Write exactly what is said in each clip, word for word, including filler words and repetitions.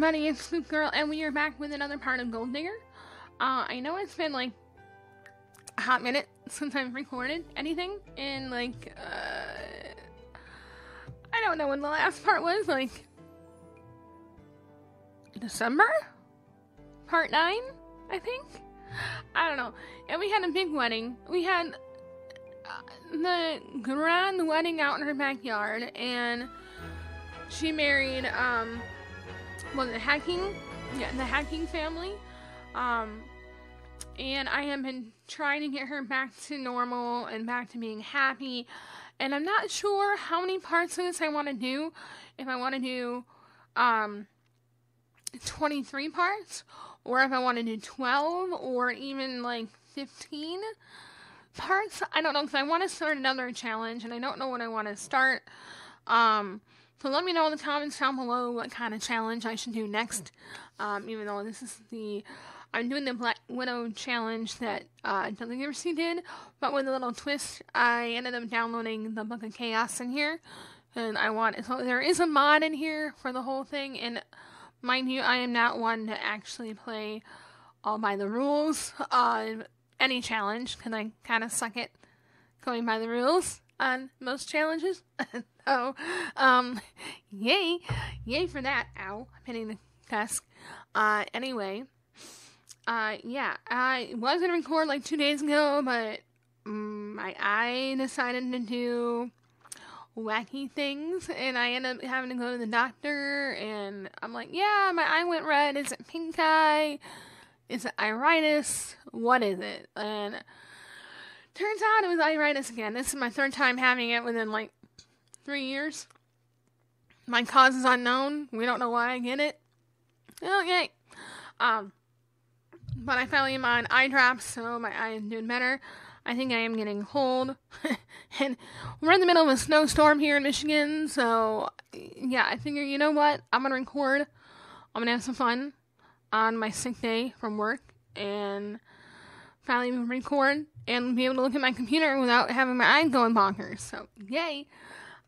everybody, it's Scoop Girl, and we are back with another part of Gold Digger. Uh, I know it's been like a hot minute since I've recorded anything, and like, uh, I don't know when the last part was, like, December? Part nine, I think? I don't know. And we had a big wedding. We had uh, the grand wedding out in her backyard, and she married, um, well, the hacking, yeah, the hacking family, um, and I have been trying to get her back to normal and back to being happy, and I'm not sure how many parts of this I want to do, if I want to do, um, twenty-three parts, or if I want to do twelve, or even, like, fifteen parts. I don't know, because I want to start another challenge, and I don't know what I want to start. um, So let me know in the comments down below what kind of challenge I should do next. Um, even though this is the... I'm doing the Black Widow challenge that uh, W C did, but with a little twist, I ended up downloading the Book of Chaos in here. And I want... So there is a mod in here for the whole thing, and mind you, I am not one to actually play all by the rules on any challenge, because I kind of suck at going by the rules on most challenges. Oh, um, yay, yay for that, ow, I'm hitting the desk, uh, anyway, uh, yeah, I was gonna record like two days ago, but, um, I, I decided to do wacky things, and I ended up having to go to the doctor, and I'm like, yeah, my eye went red, is it pink eye, is it iritis, what is it, and turns out it was iritis again. This is my third time having it within, like, three years. My cause is unknown. We don't know why I get it. Okay. Um, but I finally am on eye drops, so my eye is doing better. I think I am getting cold. And we're in the middle of a snowstorm here in Michigan, so yeah, I figure, you know what? I'm gonna record. I'm gonna have some fun on my sick day from work and finally record and be able to look at my computer without having my eye going bonkers. So, yay!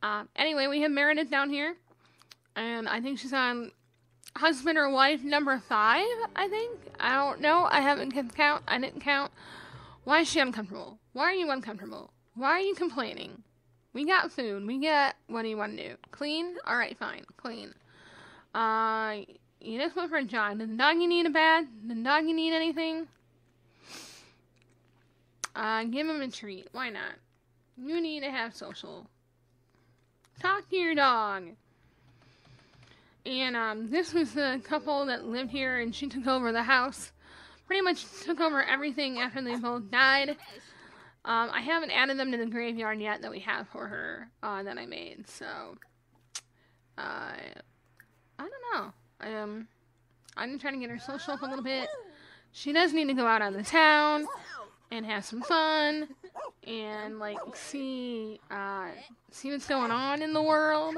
Um, anyway, we have Meredith down here, and I think she's on husband or wife number five, I think? I don't know. I haven't kept count. I didn't count. Why is she uncomfortable? Why are you uncomfortable? Why are you complaining? We got food. We got, what do you want to do? Clean? Alright, fine. Clean. Uh, you just went for a jog. Did the doggy need a bath? Did the doggy need anything? Uh, give him a treat. Why not? You need to have social. Talk to your dog. And um, this was the couple that lived here, and she took over the house. Pretty much took over everything after they both died. Um, I haven't added them to the graveyard yet that we have for her, uh, that I made. So, uh, I don't know. I, um, I'm trying to get her social up a little bit. She does need to go out on the town and have some fun, and, like, see, uh, see what's going on in the world,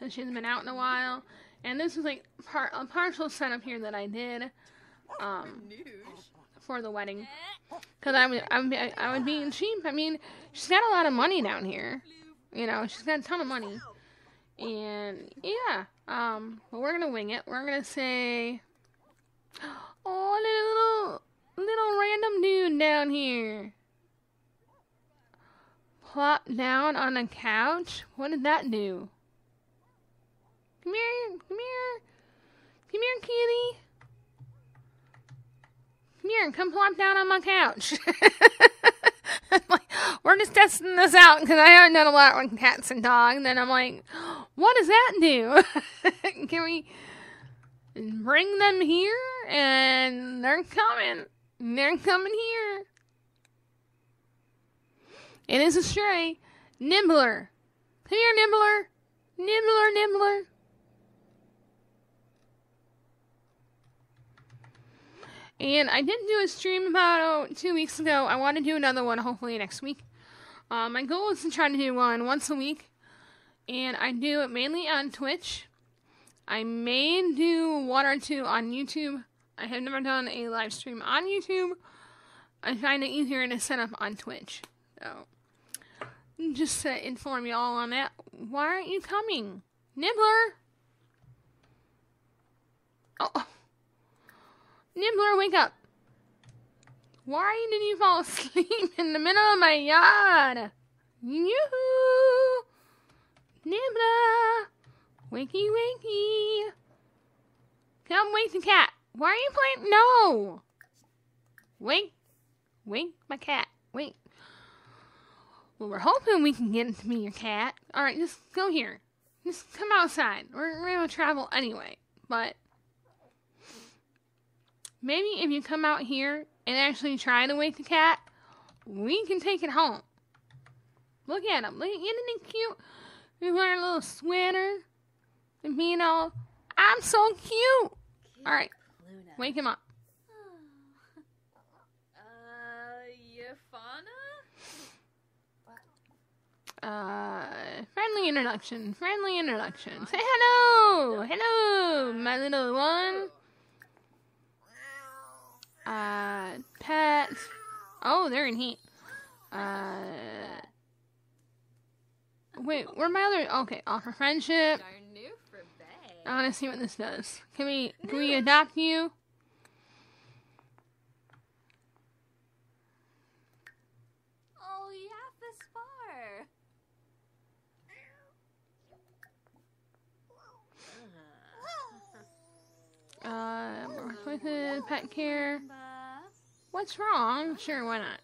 and she hasn't been out in a while, and this was, like, par a partial setup here that I did, um, for the wedding, because I would, I would be, I would be cheap. I mean, she's got a lot of money down here, you know, she's got a ton of money, and, yeah, um, but we're gonna wing it. We're gonna say, oh, little, little random dude down here. Plop down on a couch? What did that do? Come here, come here. Come here, kitty. Come here, come plop down on my couch. I'm like, we're just testing this out because I haven't done a lot with cats and dogs. And then I'm like, what does that do? Can we bring them here? And they're coming. They're coming here. It is a stray. Nibbler. Come here, Nibbler. Nibbler, Nibbler. And I did do a stream about oh, two weeks ago. I want to do another one hopefully next week. Uh, my goal is to try to do one once a week. And I do it mainly on Twitch. I may do one or two on YouTube. I have never done a live stream on YouTube. I find it easier to set up on Twitch. So, just to inform you all on that, why aren't you coming? Nibbler! Oh. Nibbler, wake up. Why did you fall asleep in the middle of my yard? Yoo-hoo! Nibbler! Wakey, wakey! Come wake the cat. Why are you playing? No! Wake. Wake my cat. Wake. Well, we're hoping we can get to be your cat. Alright, just go here. Just come outside. We're, we're gonna travel anyway. But maybe if you come out here and actually try to wake the cat, we can take it home. Look at him. Look at, isn't he cute? He's wearing a little sweater and being all, I'm so cute. cute All right, Luna. Wake him up. Uh, Yafana? Uh, friendly introduction. Friendly introduction. Say hello. Hello, my little one. Uh, pets. Oh, they're in heat. Uh, wait, where are my other? Okay, offer friendship. I want to see what this does. Can we can we adopt you? Oh, you have this far. Uh, work with it, pet care. What's wrong? Sure, why not?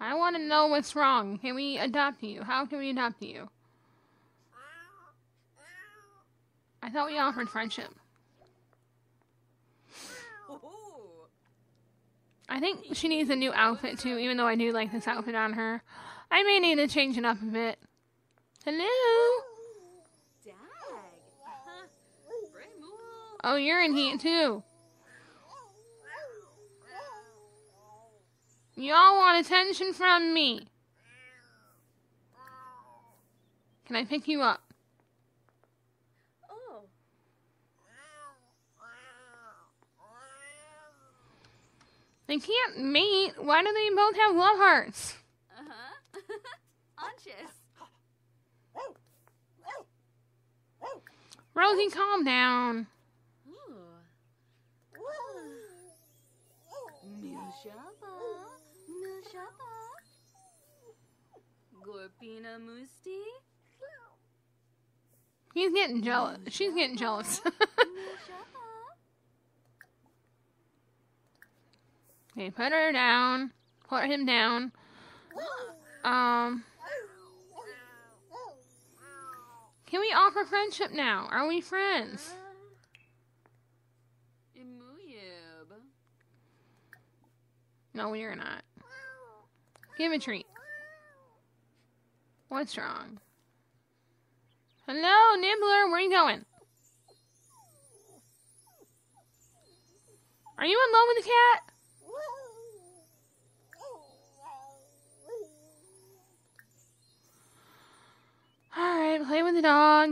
I want to know what's wrong. Can we adopt you? How can we adopt you? I thought we offered friendship. I think she needs a new outfit too, even though I do like this outfit on her. I may need to change it up a bit. Hello? Dag. Oh, you're in heat too. Y'all want attention from me. Can I pick you up? Oh. They can't mate. Why do they both have love hearts? Uh-huh. Anxious. Rosie, calm down. Gorpina Musti. He's getting jealous. She's getting jealous. Okay, put her down. Put him down. Um. Can we offer friendship now? Are we friends? No, you're not. Give a treat. What's wrong? Hello, Nibbler, where are you going? Are you in love with the cat? Alright, play with the dog.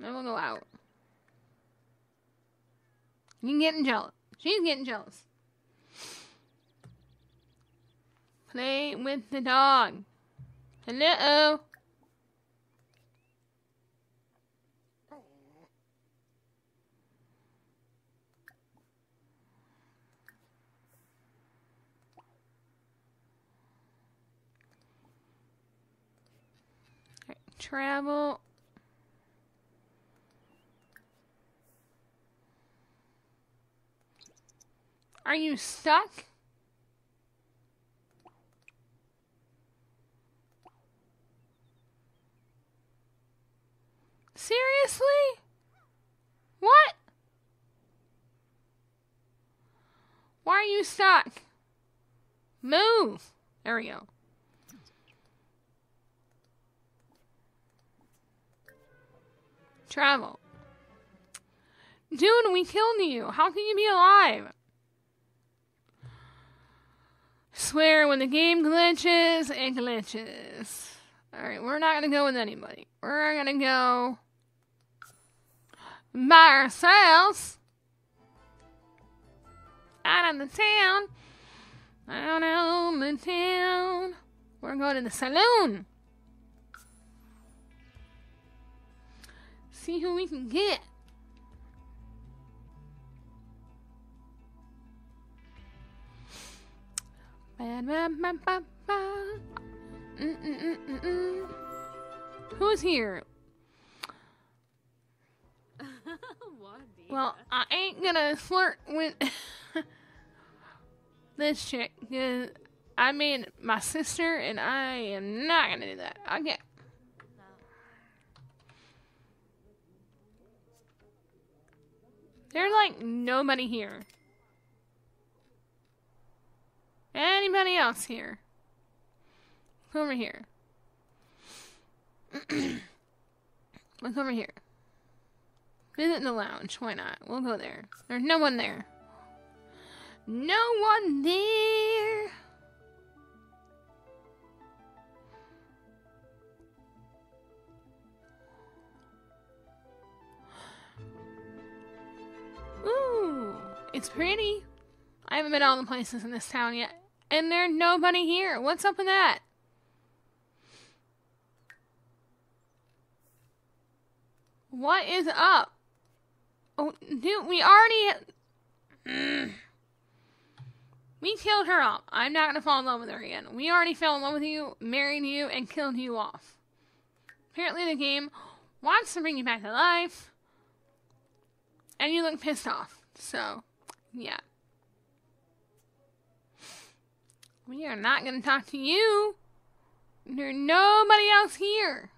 Then we'll go out. You're getting jealous. She's getting jealous. Play with the dog. Hello. Right, travel. Are you stuck? Seriously? What? Why are you stuck? Move! There we go. Travel. Dude, we killed you. How can you be alive? I swear, when the game glitches, it glitches. Alright, we're not gonna go with anybody. We're gonna go by ourselves out on the town, out on the town. We're going to the saloon. see who we can get. Mm-mm-mm-mm-mm. Who's here? Well, I ain't gonna flirt with this chick, cause I mean my sister, and I am not gonna do that. Okay. There's like nobody here. Anybody else here? Look over here. Look over here. Visit the lounge. Why not? We'll go there. There's no one there. No one there. Ooh, it's pretty. I haven't been to all the places in this town yet, and there's nobody here. What's up with that? What is up? Oh, dude, we already... Mm. We killed her off. I'm not gonna fall in love with her again. We already fell in love with you, married you, and killed you off. Apparently the game wants to bring you back to life. And you look pissed off. So, yeah. We are not gonna talk to you. There's nobody else here.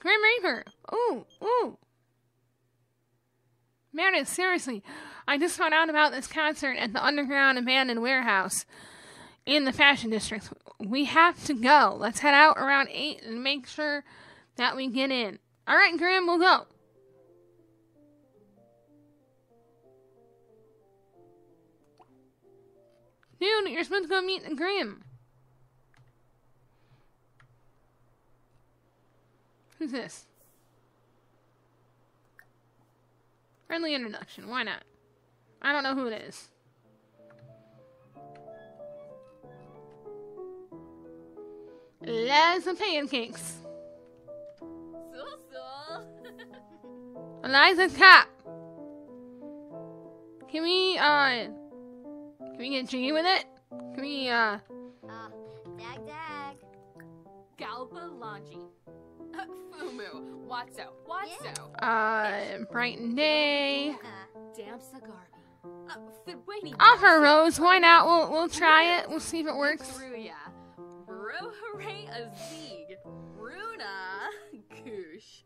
Grim Reaper! Ooh, ooh! Meredith, seriously, I just found out about this concert at the underground abandoned warehouse in the fashion district. We have to go. Let's head out around eight and make sure that we get in. Alright, Grim, we'll go. Dude, you're supposed to go meet the Grim. Who's this? Friendly introduction. Why not? I don't know who it is. Eliza Pancakes. So, so. Eliza's cop. Can we, uh... Can we get jiggy with it? Can we, uh... Uh, dag dag. Galbalaji. Fumu, Watso, Watso. Yeah. Uh, Brighton Day. Yeah. Damn cigar. Uh, Offer Rose, why not? We'll we'll try it. We'll see if it works. Bruya, Bro, hooray, Azig, Runa, Goosh,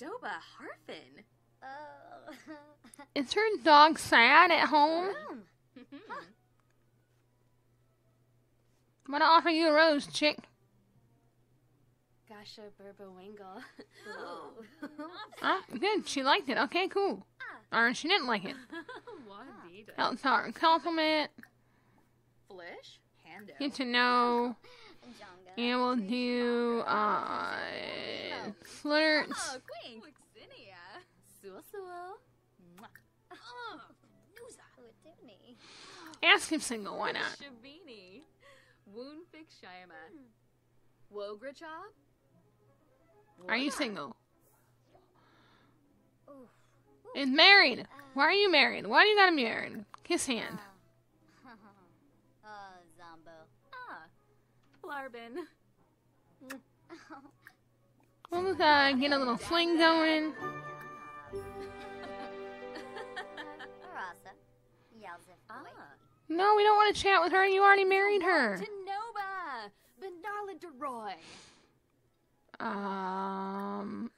Doba, Harfin. Oh. Is her dog sad at home? Huh. I'm gonna offer you a rose, chick. Gosh, a burbo-wingle. Oh. Ah, good. She liked it. Okay, cool. Ah. Or she didn't like it. Help her. Compliment. Flish? Hando. Get to know. And we'll do, uh, oh. Flirts. Oh, queen. Ask him single. Why not? Shabini. Wograchob? Are you single? Is married. Why are you married? Why do you got him married? Kiss hand. Uh, Zombo. Ah, Larbin. We'll uh, get a little fling going. No, we don't want to chat with her. You already married her. Um,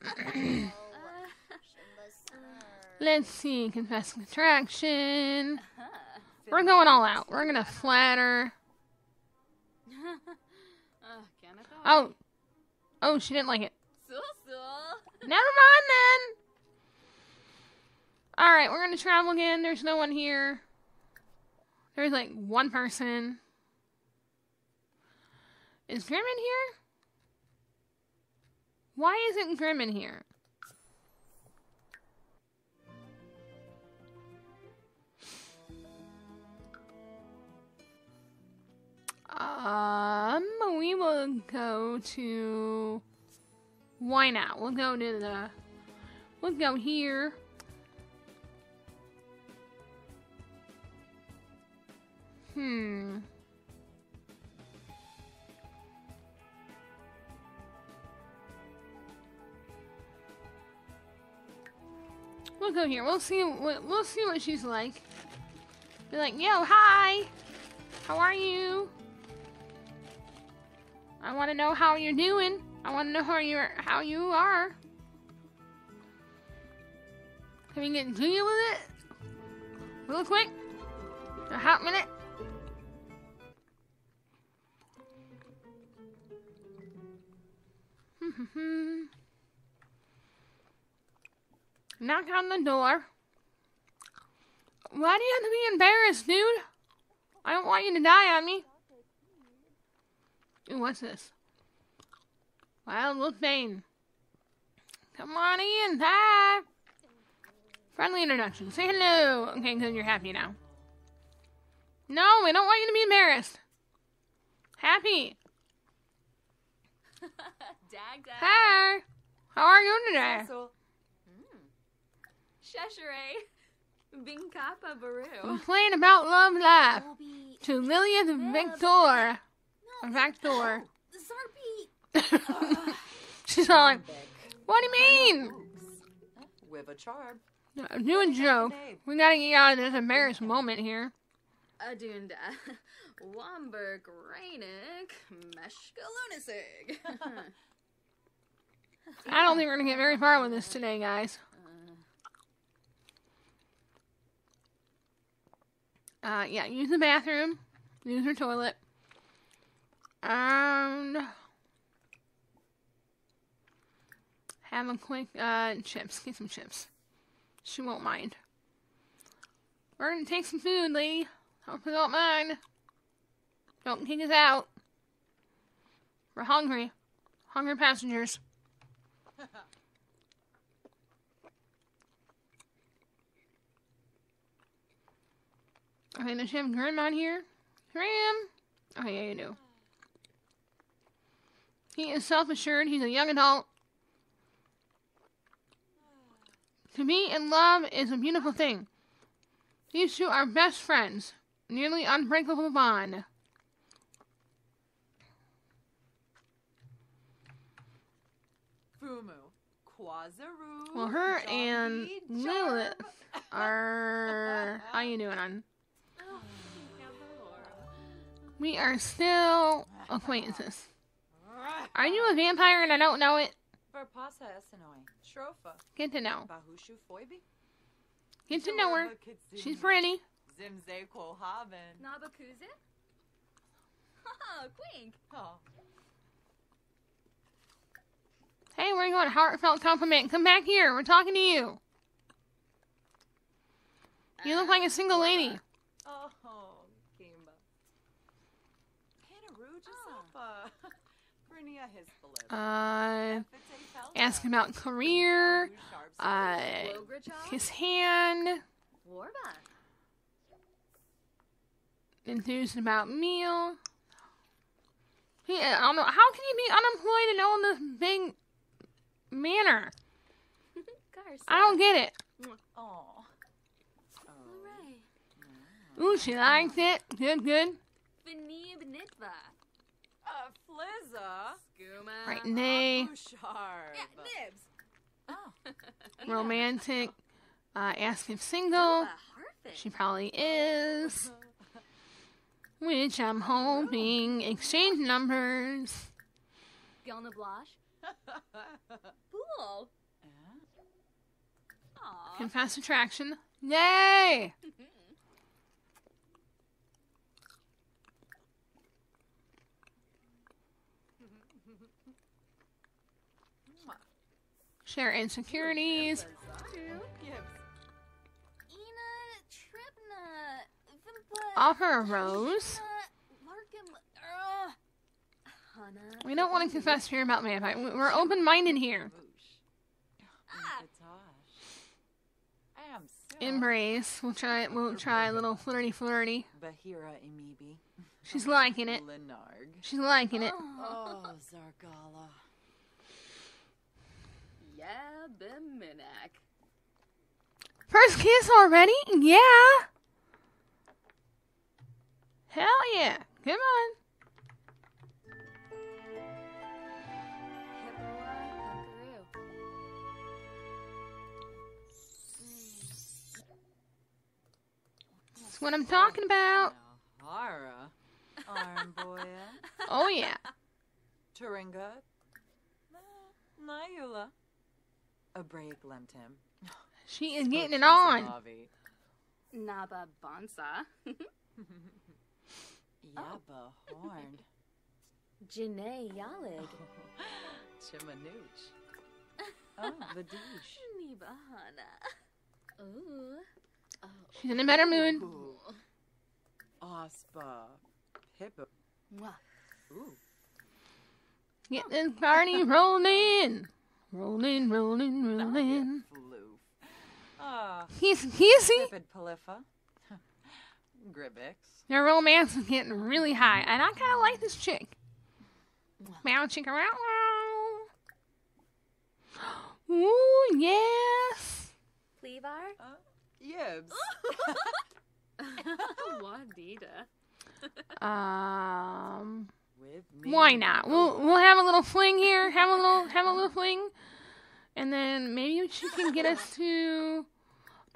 let's see, confess contraction. We're going all out. We're gonna flatter. Oh, oh, she didn't like it. Never mind then. All right, we're gonna travel again. There's no one here. There's like one person. Is Grim in here? Why isn't Grim in here? Um, we will go to Why not? We'll go to the... We'll go here. Hmm. We'll go here. We'll see what we'll see what she's like. Be like, yo, hi. How are you? I want to know how you're doing. I want to know how you're how you are. Can we get deal with it real quick? A hot minute. Knock on the door. Why do you have to be embarrassed, dude? I don't want you to die on me. Ooh, what's this? Wild Wolf Bane. Come on in. Hi. Friendly introduction. Say hello. Okay, good. You're happy now. No, I don't want you to be embarrassed. Happy. Dag, dag. Hi. How are you today? So, Sheshere Binkapa Baru. Complain about love life to Lilith Victor. No, Victor. Zarpy. She's all like, what do you mean? With a charm. No, doing joke. We gotta get out of this embarrassed moment here. Adunda. Womberg Rainick Meshkalunasig. I don't think we're gonna get very far with this today, guys. Uh, yeah, use the bathroom, use her toilet, and have a quick, uh, chips, get some chips. She won't mind. We're gonna take some food, lady. Hope you don't mind. Don't kick us out. We're hungry. Hungry passengers. Okay, does she have Grim on here? Grim! Oh, yeah, you do. He is self-assured. He's a young adult. To be in love is a beautiful thing. These two are best friends. Nearly unbreakable bond. Fumu. Quazaru. Well, her and Lilith are... How you doing on... We are still acquaintances. Are you a vampire and I don't know it? Get to know. Get to know her. She's pretty. Hey, where are you going? Heartfelt compliment. Come back here. We're talking to you. You look like a single lady. Uh, ask about career, uh, his hand, enthused about meal. Yeah, I don't know. How can you be unemployed and own this big manor? I don't get it. Ooh, she liked it. Good, good. Right, nay. Romantic. Uh, ask if single. She probably is. Which I'm hoping. Exchange numbers. Confess attraction. Yay! Share insecurities. Offer a rose. We don't want to confess here about vampire. We're open-minded here. Embrace. We'll try. We'll try a little flirty, flirty. She's liking it. She's liking it. Yabiminak. First kiss already? Yeah. Hell yeah. Come on. That's what I'm talking about. Hara. Armboya. Oh yeah. Turinga. Nyula. A break lent him. She is getting it on. Naba Bonsa. Yaba Horn. Janae Yalig. Chimanooch. Oh, the douche. Nibahana. Ooh. She's in a better mood. Ospa. Hippo. Ooh. Get this party rolling. Rolling, rolling, rolling. Oh, he's easy. Their romance is getting really high, and I kind of like this chick. Meow, chicka, wow, wow. Ooh, yes. Cleavar? Uh, Yibs. Juanita. um, why not? We'll we'll have a little fling here. Have a little have a little fling. And then maybe she can get us to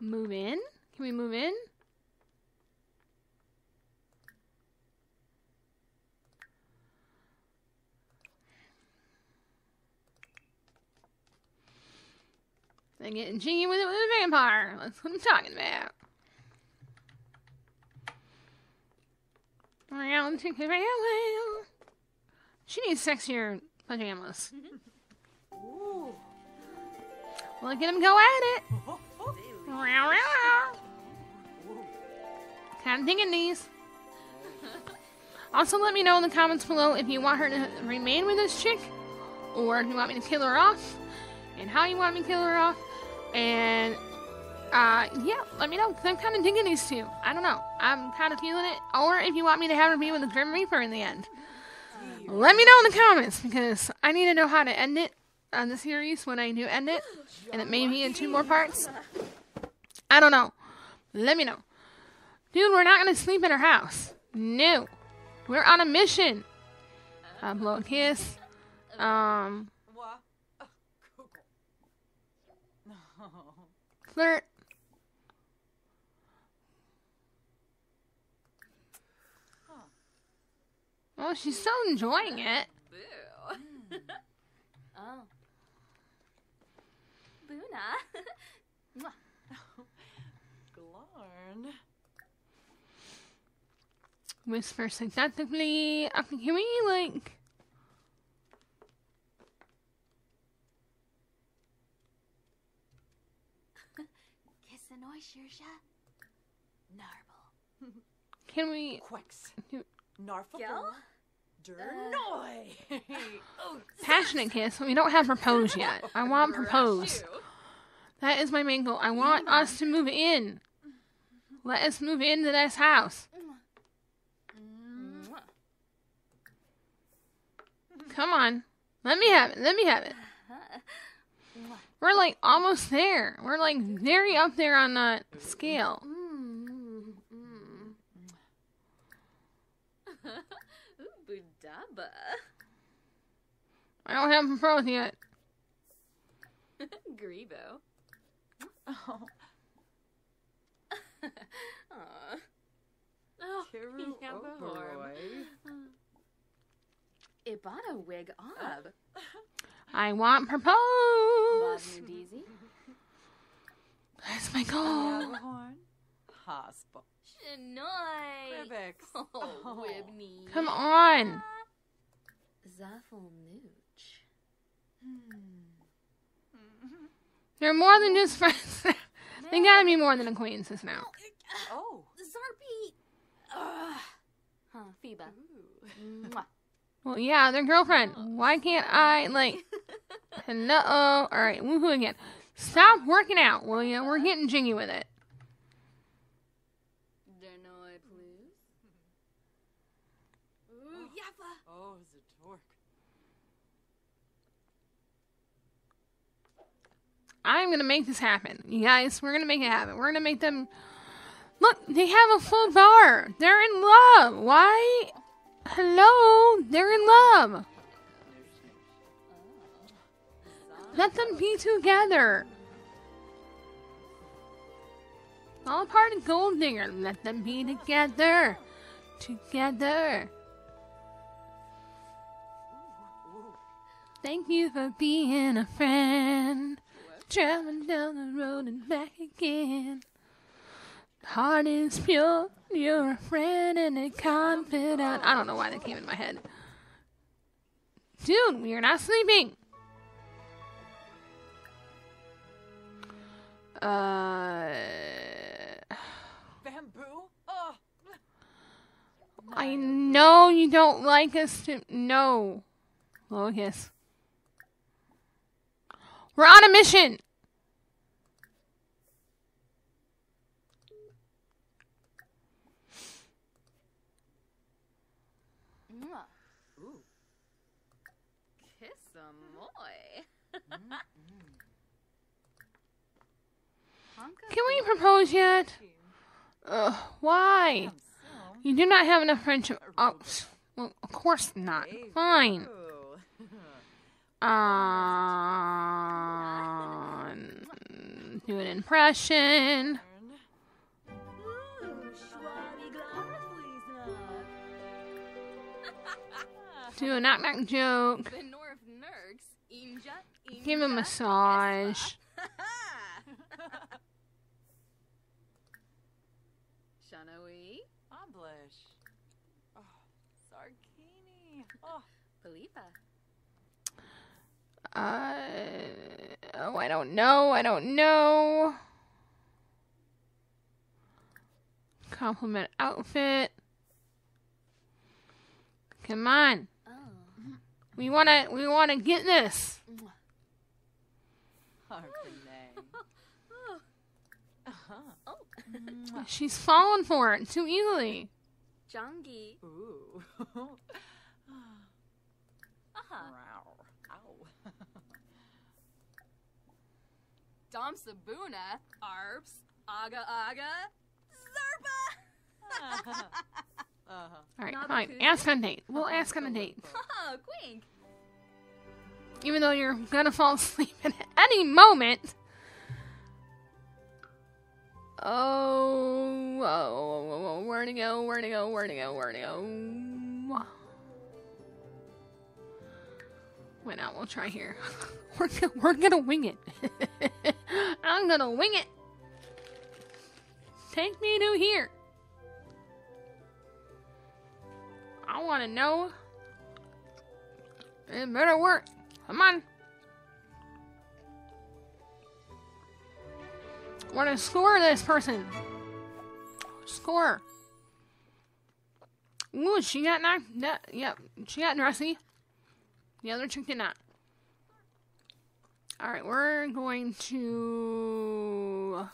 move in. Can we move in? They're getting jiggy with it with a vampire. That's what I'm talking about. Round to the rail. She needs sexier pajamas. Ooh. Look at him go at it. I'm digging these. Also, let me know in the comments below if you want her to remain with this chick, or if you want me to kill her off, and how you want me to kill her off. And uh, yeah, let me know, because I'm kind of digging these two. I don't know. I'm kind of feeling it. Or if you want me to have her be with the Grim Reaper in the end. Let me know in the comments, because I need to know how to end it on the series when I do end it, and it may be in two more parts. I don't know. Let me know. Dude, we're not gonna sleep in her house. No. We're on a mission. Uh, blow a kiss. Um. Flirt. Oh, she's so enjoying it. Oh. Buna. Glarn. Whisper seductively. I can hear me, like. Narble. Can we. Quicks. Narfle. Uh, Passionate kiss. We don't have propose yet. I want propose. That is my main goal. I want us to move in. Let us move into this house. Come on. Let me have it. Let me have it. We're like almost there. We're like very up there on that scale. I don't have proposed yet. Grebo. Oh. Aww. Oh, Ibana wig ob. I want proposed. That's my goal. Hospital. Oh, come on. They're more than just friends. They gotta be more than acquaintances now. Oh, Zarpy. Huh, Phoeba. Well, yeah, their girlfriend. Why can't I, like, hello? Alright, woohoo again. Stop working out, will ya? We're getting jiggy with it. I'm gonna make this happen. You guys, we're gonna make it happen. We're gonna make them... Look, they have a full bar. They're in love. Why? Hello? They're in love. Let them be together. All part of Gold Digger. Let them be together. Together. Thank you for being a friend. Traveling down the road and back again. Heart is pure, you're a friend and a confidant. I don't know why that came in my head. Dude, we are not sleeping. Uh. Bamboo? Oh. I know you don't like us to. No. Locus. We're on a mission! Can we propose yet? Ugh, why? You do not have enough friendship. Oh, well, of course not. Fine. Um, do an impression. Do a knock knock joke. Give him a massage. Shanawi, Amblish, oh, Sarkini, oh, Philippa. Uh, oh, I don't know. I don't know. Compliment outfit. Come on. Oh. We wanna. We wanna get this. She's fallen for it too easily. Jangi. Ooh. Ow. Dom Sabuna, Arbs, Aga Aga, Zerpa. All right, fine. Ask on a date. We'll ask on a date. Oh, quink. Even though you're gonna fall asleep at any moment. Oh, oh, oh, oh, where to go, where to go, where to go, where to go. Went out, we'll try here. we're, gonna, we're gonna wing it. I'm gonna wing it. Take me to here. I wanna know. It better work. Come on. We're gonna score this person. Score. Ooh, she got knocked. Yep, yeah, she got dressy. The other chick did not. Alright, we're going to.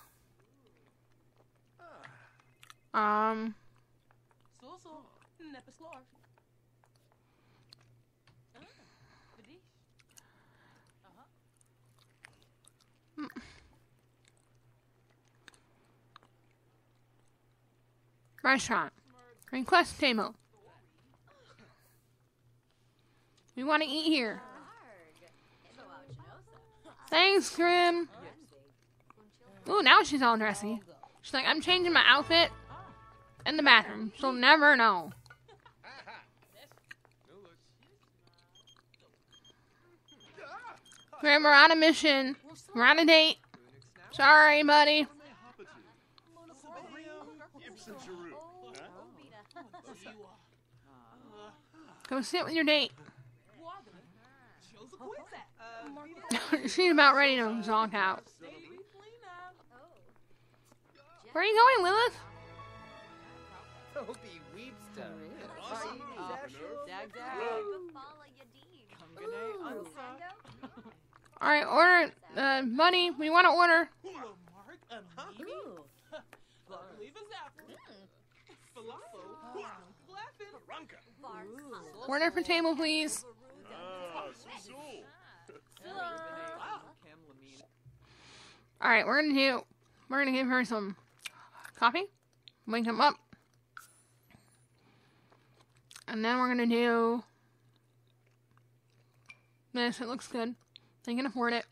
Um. Mm. Restaurant. Request table. We want to eat here. Thanks, Grim. Ooh, now she's all dressy. She's like, I'm changing my outfit in the bathroom. She'll never know. Grim, we're on a mission. We're on a date. Sorry, buddy. Go sit with your date. She's about ready to zonk out. Where are you going, Lilith? Alright, order. Uh, money, we want to order. Order for table, please. Alright, we're gonna do, we're gonna give her some coffee, wake him up, and then we're gonna do this. It looks good. They can afford it.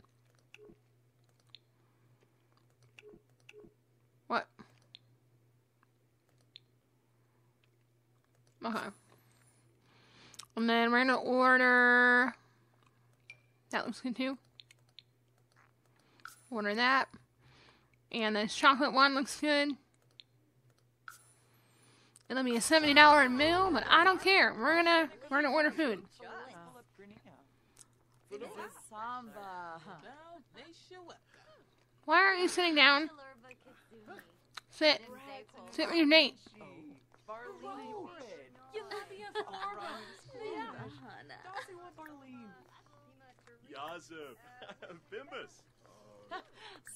What? Okay. And then we're gonna order, that looks good too. Order that. And this chocolate one looks good. It'll be a seventy dollar meal, but I don't care. We're gonna we're gonna order food. Why are you sitting down? Sit. Sit with your Nate.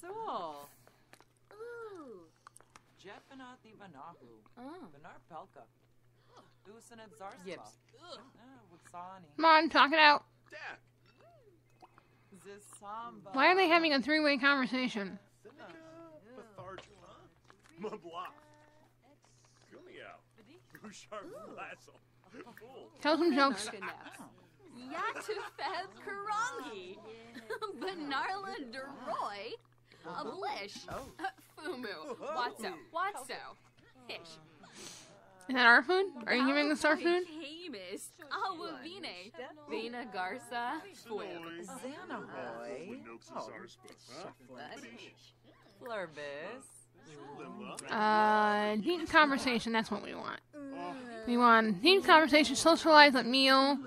So. Ooh. Jepanati Vanahu. Benar Pelka. Usanad Zarsla. Come on, talk it out. Why are they having a three-way conversation? Tell some jokes. Yatufez Karangi. Benarla Deroy. Ablish. Fumu. Watso. Watso. Hish. Is that our food? Are you giving us our food? Hamis. Awavine. Vina Garza. Fuim. Xanaroy. Flurbis. Uh, deep conversation. That's what we want. We want deep conversation, socialize at meal.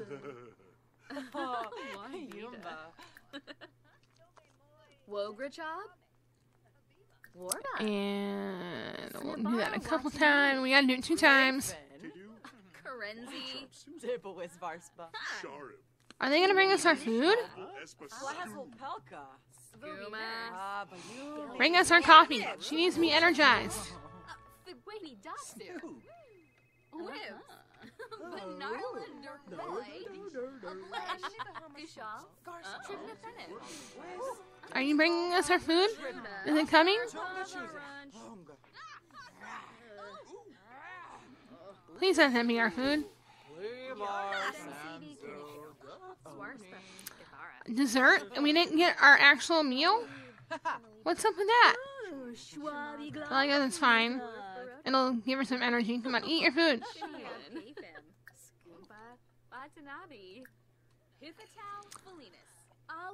Wograchob? And we'll do that a couple times. We gotta do it two times. Are they gonna bring us our food? Bring us our coffee. She needs to be energized. Are you bringing us our food? Is it coming? Please don't send me our food. Dessert? And we didn't get our actual meal? What's up with that? Well, I guess it's fine. It'll give her some energy. Come on, eat your food.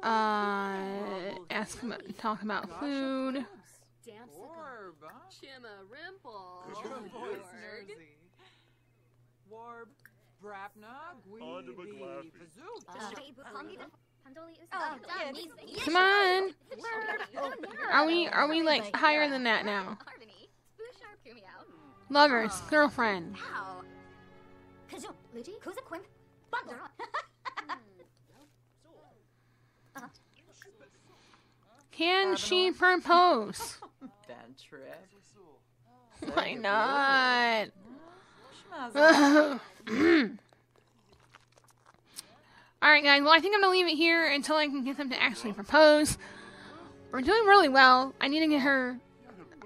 Uh, ask talk about food. Come on. Are we are we like higher than that now? Lovers, girlfriend. Can she propose? Why not? Alright guys, well I think I'm gonna leave it here until I can get them to actually propose. We're doing really well. I need to get her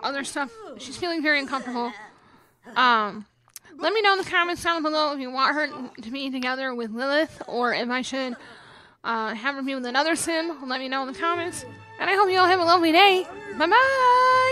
other stuff. She's feeling very uncomfortable. Um, let me know in the comments down below if you want her to be together with Lilith, or if I should uh, have her be with another sim. Let me know in the comments. And I hope you all have a lovely day. Bye-bye!